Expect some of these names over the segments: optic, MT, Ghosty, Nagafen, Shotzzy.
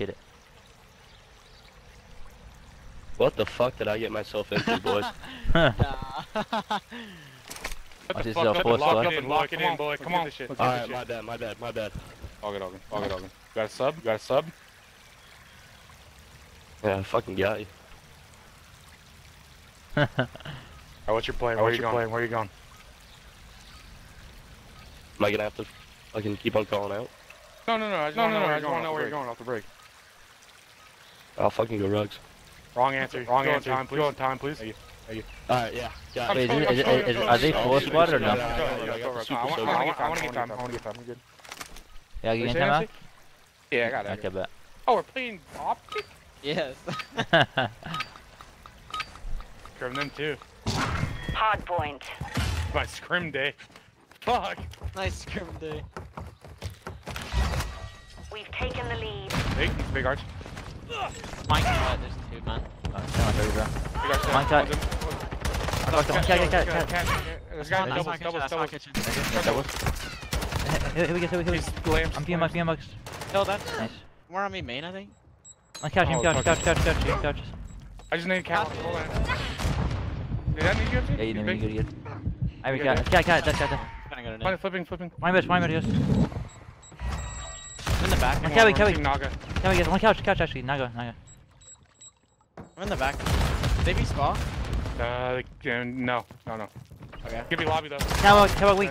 hit it. What the fuck did I get myself into, boys? What the fuck? Lock it in, boy. Come on. Alright, my bad. All good. Got a sub? Yeah, I fucking got you. Alright, what's your plan? Where are you going? Am I gonna have to fucking keep on calling out? No. I just wanna know where you're going off the break. I'll fucking go rugs. Wrong answer. Go on time, please. Thank you. Alright, yeah. Are they full squad or no? I wanna get time. I'm good. Yeah, you can time out? Yeah, I got it. Okay, bet. Oh, we're playing optic? Yes. Scrim them too. Hard point. My scrim day. Fuck. Nice scrim day. We've taken the lead. Big arch. Mike, there's two, man. Here we go. No, that's nice. We're on me main, I think. Couch. I just need couch. Hold on. Did that need you? Yeah, you need good. I got it. That's it. Flipping. Mine, yes. In the back. Can we get one couch actually? Naga. I'm in the back. They be spa? No. Okay. Give me lobby though. How about we?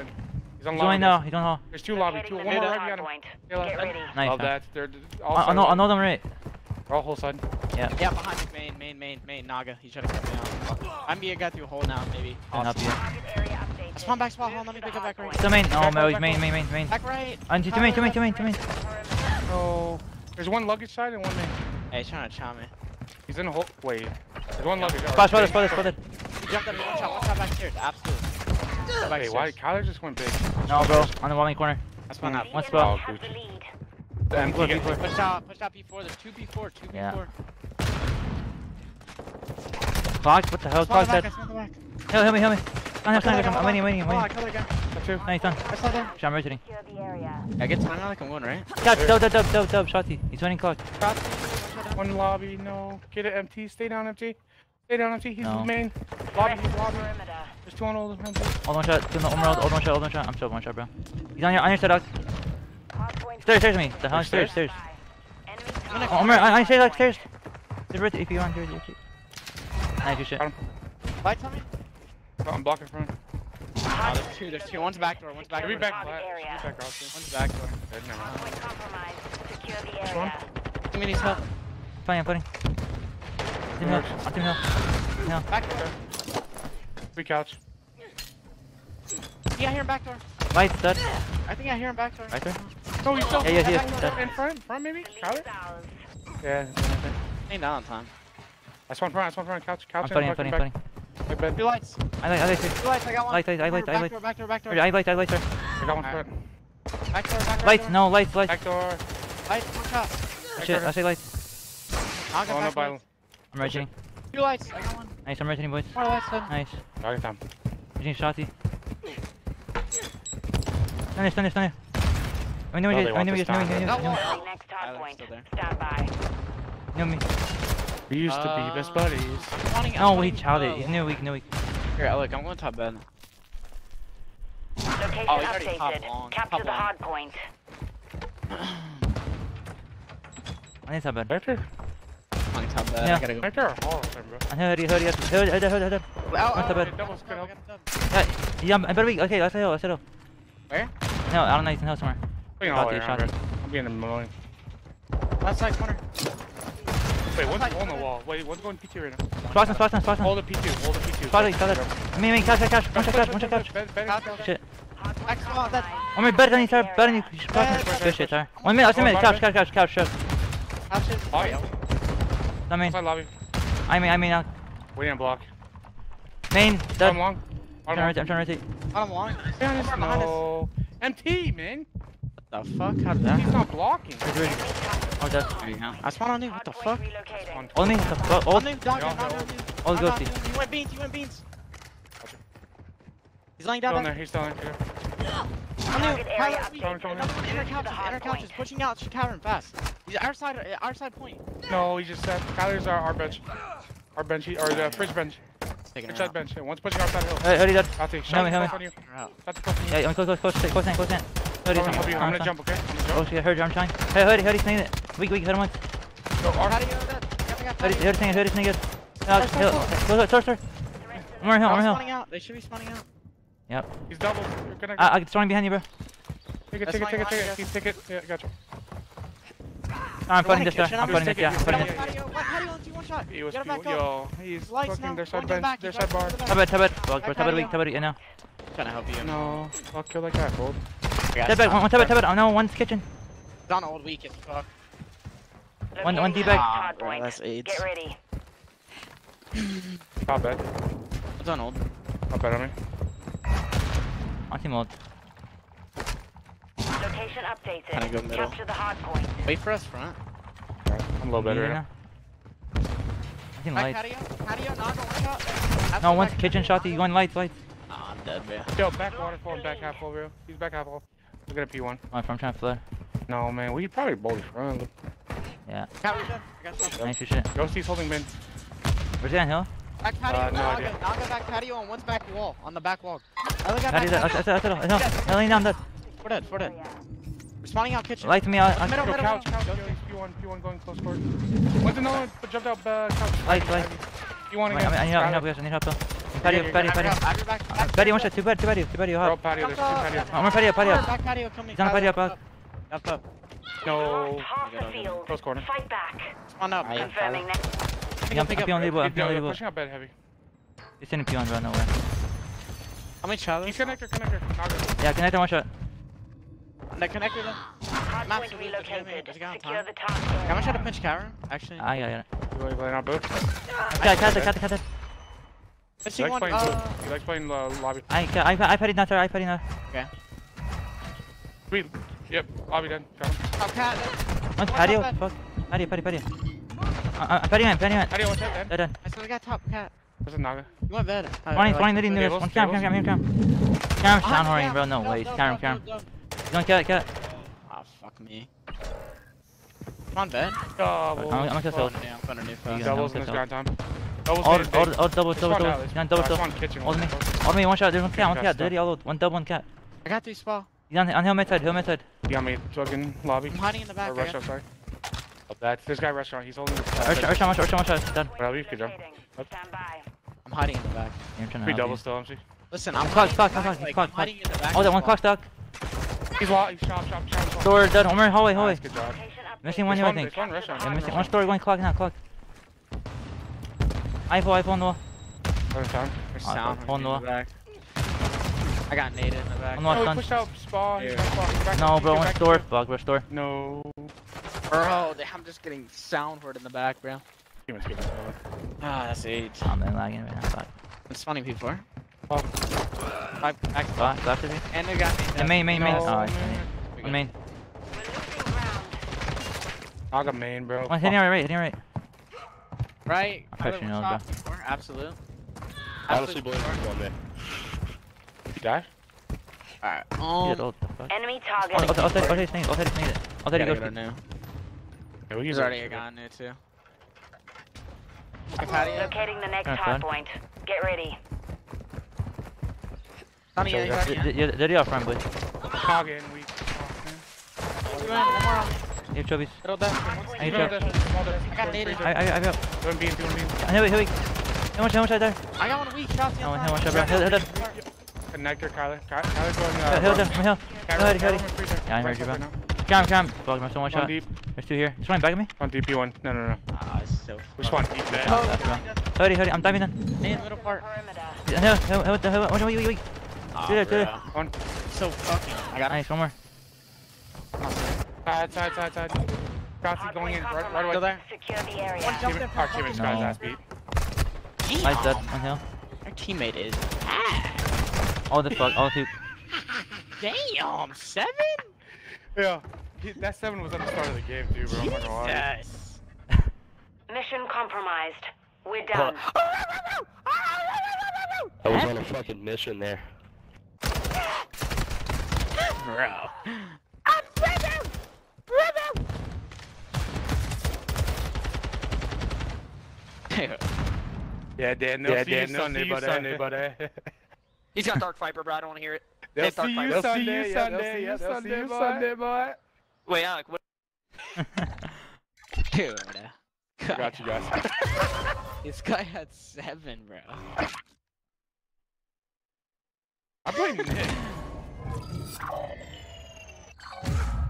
He's on lobby. He's on hall. There's two lobby. One more right behind him. Get ready. Nice. Love that. They're all side. I know them right. We're all whole side. Yeah, behind you. Main. Naga. He's trying to cut me out. I'm being got through hole now, maybe. Awesome. Spawn back, spawn hole. Let me pick up back right. So main. Oh, no, he's main. Back right. Two main. Oh. There's one luggage side and one main. Hey, he's trying to chop me. He's in a hole. Wait. There's one luggage. Spotted. Jump that main shot. Watch out back stairs. Absolutely. Wait, why? Kyler just went big. No, bro. On the wall main corner. That's one up. One spot. Oh, push out P4. There's two P4. Clock? What the hell? Clock dead. Help me. I'm waiting. No, he's done. Shot, I'm rotating. I get time out like I'm going, right? Dub. Shotzzy. He's winning clock. One lobby. No. Get it, MT. Stay down, MT. He's main. Lobby. There's two on all the MT. Hold on shot. I'm still one shot, bro. He's on your side, Ox. Stairs to me. The hell stairs. I'm stairs, Ox, stairs. There's rotate if you want to do it. Nice, you shit. Lights on me? Oh, I'm blocking front. Oh, there's two. One's back door. One's back door. Never mind. Give me these help. I'm putting. Team help. Back door. Free couch. Yeah, I hear him back door. Lights, dead. I think I hear him back door. Right there? No, he's still yeah. In front maybe? Crowder? Yeah. Ain't down on time. I spawned front. Couch. I'm putting. Bed. Two lights. I like two lights. I got one. Light. Back door. I light her. I got one front. Right. Back door. Lights. Back door. Watch out. Shit, I say lights. I'm rotating. Two lights. I got one. Nice, I'm rotating, boys. More lights, then. Nice. Target time. You need Shotzzy. Stand there. I knew we just. Next hard point. Stand by. Knew me. We used to be best buddies. No, he childed. He's new weak. Here, Alec, I'm going top bed. Location updated. Capture the hard point. I need top bed. Vector? I'm on top bed. Yeah. I gotta go. Vector? Oh, bro. Hurry up. I'm on top bed. Yeah, I'm better weak. Okay, let's head up. Where? No, I don't know. He's in hell somewhere. I'm being in the morning. Last side corner. Wait, one's on the wall. Wait, one's going P2 right now. Spot on. Hold the P2. Spot it. Me, catch. One shot, catch. Bed. Shit. Oh, my bed, I need. Good shit, sir. One minute, couch. I mean. We didn't block. Main, dead. I'm trying to rotate. I'm long. No. MT, man. What the fuck? How did that? He's not blocking. Oh, that's anyhow. I spawned on you. What the fuck? Only the fuck. All Ghosty. You went beans. He's lying down there. He's down there. On you. Inner couch is pushing out. She's covering fast. He's our side point. No, he just said Kyler's our bench. Our bench, or the fridge bench. Fridge side bench. Yeah, one's pushing outside hill. Hoodie dead. I'll take shot. Help me, help me. Close in. I'm gonna jump, okay? Oh shit, I heard you, I'm trying. Hey, Hoodie's snake it. Weak, hit him once. Go, R. Hoodie's snake it. Close, I'm on hill. They should be spawning out. Yep. He's double. I'm throwing behind you, bro. Take it. He's ticket. Yeah, gotcha. I'm fighting this guy. I'm fighting this guy. He was fuel. He's fucking their side bench. Their side bar. Tablet weak. I know. Trying to help you. No. I'll kill that guy, bold. Tablet. Oh no, one's kitchen. Donald weak as fuck. One D-bag. That's AIDS. Get ready. Not bad. Donald. Not bad on me. On team old. Location updated. Kinda go middle. Capture the hard point. Wait for us front. Right. I'm a little better now. I think light. Patio, not the one shot. No, one's kitchen shot. He's going lights. Ah, I'm dead, man. Yo, back waterfall and back half over. He's back half over. We're gonna P1. I'm trying to flare. No, man. We could probably bolt front. Yeah. Nice shit. Ghosty's holding mid. Where's he on hill? Back patio, Naga back patio, and one's back wall, on the back wall. I'm dead. We're dead. We're spawning out kitchen. Light me out. Middle. Couch. P1 going close court. What's another one? Jumped up, couch. Light. P1 again. I need help though. Patio, one shot, two patio, hop. Patio, there's two patio. I'm on patio, Back patio, coming. He's on patio, up. No. Close corner. Fight back. On up. Confirming next. I'm P1 label. Pushing up bed heavy. He's in P1 right nowhere. How many challenges? He's connector. Yeah, connector one shot. The connector though. Map's relocated. Secure the top. Can I try to pinch Karen? Actually. Ah, yeah. You playing on both? Yeah, cut. He likes playing lobby. I put it not there, Okay. Wait. Yep, lobby done. Oh, cat. One's patio. Fuck. Patio. I'm patting him. Dead. I still got top cat. There's a Naga. You want bed? One cam. Cam's down hoarding, bro. No way. Cam. Don't kill it. Ah, fuck me. Come on, bed. I'm gonna kill. Doubles in this ground time. Double. Hold me, one shot. There's one cat. Dirty, all out. One cat. I got 3 spawn. He's on hill mid side. You got me fucking lobby. I'm hiding in the back. Rush outside. This guy restaurant, he's holding the Ursham, done. I'm hiding in the back. Three doubles still, MC. Listen, I'm clocked. Oh, that one clock stuck. He's locked, shop. Door dead, Omer, hallway. Good job. Missing one here, I think. Missing one store, going clock. iPhone on the wall. IPhone on the wall. I got naded in the back. No, push out spawn. No, bro, one store. Bug, store. No. Bro, I'm just getting sound hurt in the back, bro. Ah, that's 8. I'm lagging right now. I'm spawning people. Left of you. And they got me. Main. Oh, main. I got main, bro. I'm hitting right. Right. I'm pushing on, bro. Absolute. Honestly, boys, I'm going there. You die? Alright. Enemy target. I'll take it. Yeah, we use already a gun there too. Locating the next hard point. Get ready. They're your friend, please. Target and we. You chubbies. I got naded. I got. Here we. How much I there? I got one weak shot. No, how much I got? Hit connector, Kyler's going. Hit him. Yeah, I heard you, bro. Come. Fuck, I'm so much shot. There's 2 here. Just one back at me. One DP one. No. Ah, it's so. Which one? Hurry, I'm diving then. Stay in the middle part. No. Two there. One. So fucking. I got nice. One more. Side. Ghosty going in. Right away. Still there. Secure the area. One jump in. Our teammate's got his ass beat. I dead. One hill. Our teammate is. Oh the fuck. All 2. Damn. 7. Yeah. That 7 was at the start of the game, too, bro. Yes. Mission compromised. We're done. I was on a fucking mission there. Bro. I'm with him! there. Yeah, they're no nobody. He's got Dark Viper, bro. I don't want to hear it. They'll see you Sunday. Yes, Sunday, boy. Wait, Alec, what? Dude. God. I got you guys. This guy had 7, bro. I'm playing Nick.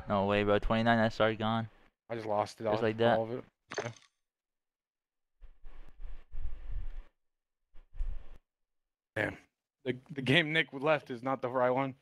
No way, bro. 29, that started gone. I just lost it all. Just like that. All of it. Yeah. Damn. The game Nick left is not the right one.